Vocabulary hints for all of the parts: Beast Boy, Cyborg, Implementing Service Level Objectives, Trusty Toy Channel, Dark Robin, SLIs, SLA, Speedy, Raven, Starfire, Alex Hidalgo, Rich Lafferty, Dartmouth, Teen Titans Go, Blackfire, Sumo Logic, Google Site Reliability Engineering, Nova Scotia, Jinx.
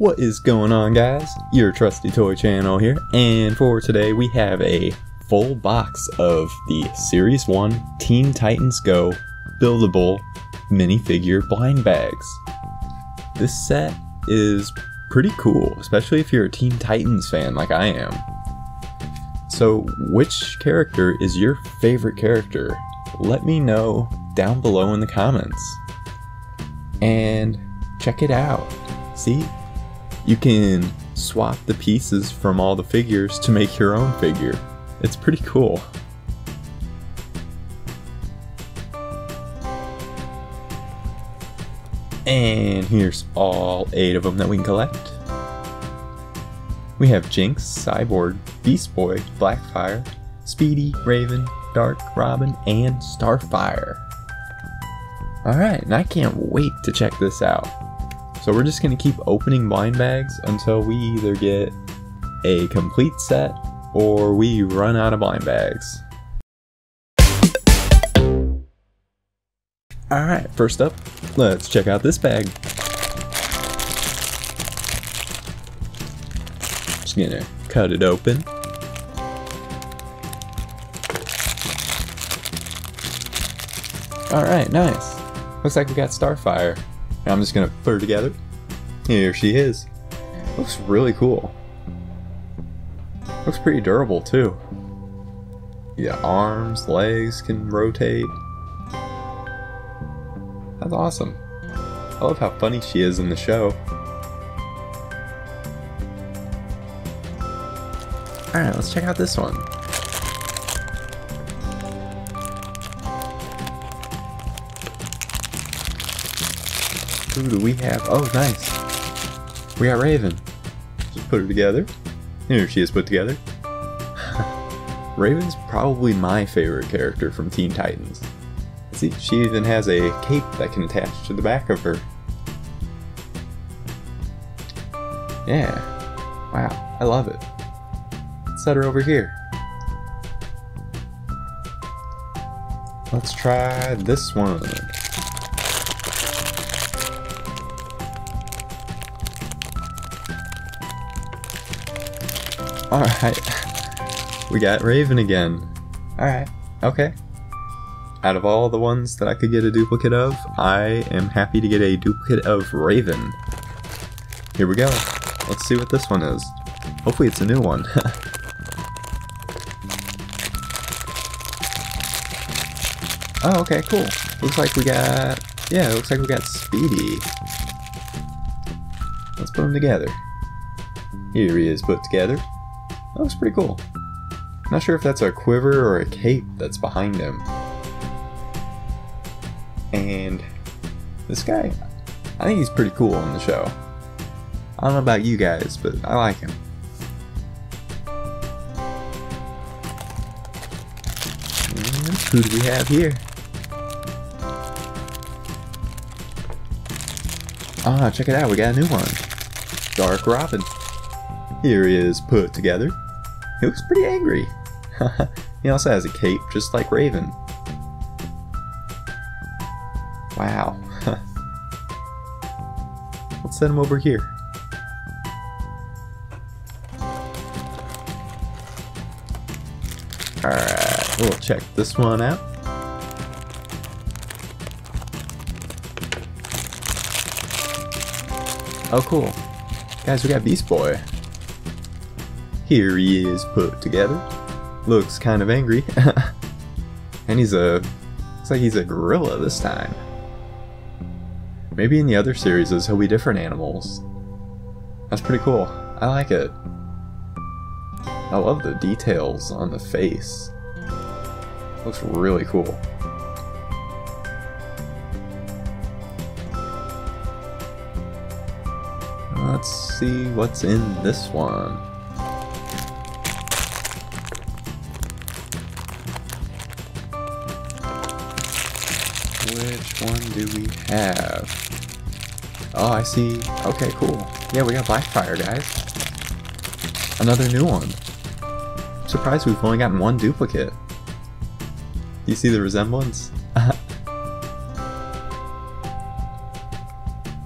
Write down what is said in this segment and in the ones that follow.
What is going on, guys? Your trusty toy channel here, and for today we have a full box of the Series 1 Teen Titans Go buildable minifigure blind bags. This set is pretty cool, especially if you're a Teen Titans fan like I am. So which character is your favorite character? Let me know down below in the comments. And check it out. See? You can swap the pieces from all the figures to make your own figure. It's pretty cool. And here's all 8 of them that we can collect. We have Jinx, Cyborg, Beast Boy, Blackfire, Speedy, Raven, Dark Robin, and Starfire. Alright, and I can't wait to check this out. So we're just going to keep opening blind bags until we either get a complete set or we run out of blind bags. Alright, first up, let's check out this bag. Just gonna cut it open. Alright, nice. Looks like we got Starfire. I'm just gonna put her together. Here she is. Looks really cool. Looks pretty durable too. Yeah, arms, legs can rotate. That's awesome. I love how funny she is in the show. Alright, let's check out this one. Who do we have? Oh, nice. We got Raven. Just put her together. Here she is put together. Raven's probably my favorite character from Teen Titans. See, she even has a cape that can attach to the back of her. Yeah. Wow, I love it. Let's set her over here. Let's try this one. Alright, we got Raven again. Alright, okay. Out of all the ones that I could get a duplicate of, I am happy to get a duplicate of Raven. Here we go. Let's see what this one is. Hopefully it's a new one. Oh, okay, cool. Looks like we got... yeah, it looks like we got Speedy. Let's put them together. Here he is put together. That looks pretty cool. Not sure if that's a quiver or a cape that's behind him. And this guy, I think he's pretty cool on the show. I don't know about you guys, but I like him. And who do we have here? Ah, check it out, we got a new one. Dark Robin. Here he is put together. He looks pretty angry. He also has a cape just like Raven. Wow. Let's set him over here. Alright, we'll check this one out. Oh cool. Guys, we got Beast Boy. Here he is put together. Looks kind of angry. And looks like he's a gorilla this time. Maybe in the other series he'll be different animals. That's pretty cool. I like it. I love the details on the face. Looks really cool. Let's see what's in this one. Which one do we have? Oh, I see. Okay, cool. Yeah, we got Blackfire, guys. Another new one. I'm surprised we've only gotten one duplicate. You see the resemblance?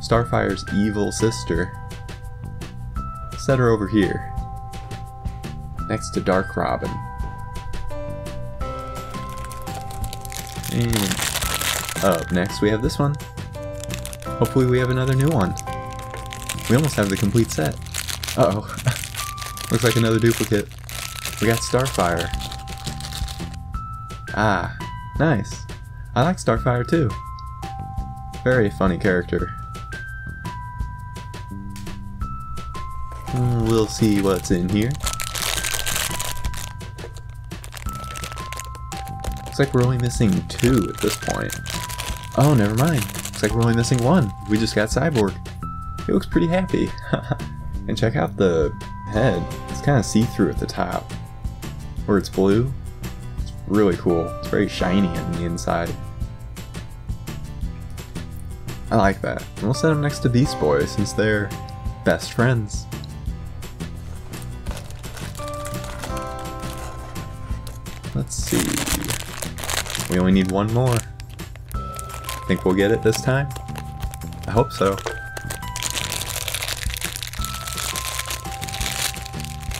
Starfire's evil sister. set her over here, next to Dark Robin. And up next we have this one. Hopefully we have another new one. We almost have the complete set. Uh-oh. Looks like another duplicate. We got Starfire. Ah, nice. I like Starfire too. Very funny character. We'll see what's in here. Looks like we're only missing two at this point. Oh, never mind. Looks like we're only missing one. We just got Cyborg. He looks pretty happy. And check out the head. It's kind of see-through at the top, where it's blue. It's really cool. It's very shiny on the inside. I like that. And we'll set him next to Beast Boy since they're best friends. Let's see. We only need one more. Think we'll get it this time? I hope so.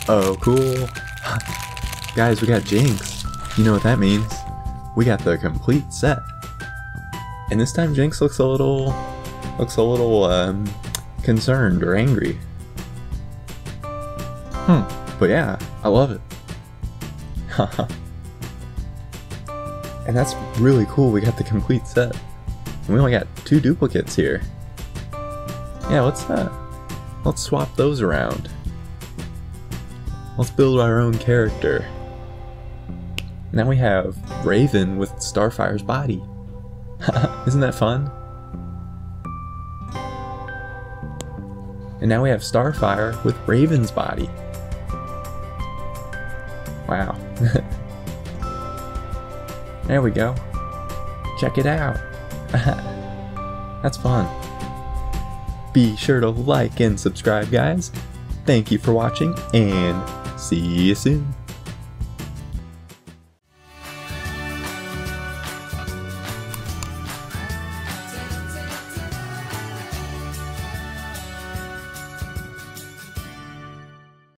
Oh, cool. Guys, we got Jinx. You know what that means. We got the complete set. And this time Jinx looks a little... concerned or angry. But yeah, I love it. Haha. And that's really cool, we got the complete set. And we only got two duplicates here. Yeah, let's swap those around. Let's build our own character. Now we have Raven with Starfire's body. Isn't that fun? And now we have Starfire with Raven's body. Wow. There we go. Check it out. That's fun. Be sure to like and subscribe, guys. Thank you for watching, and see you soon.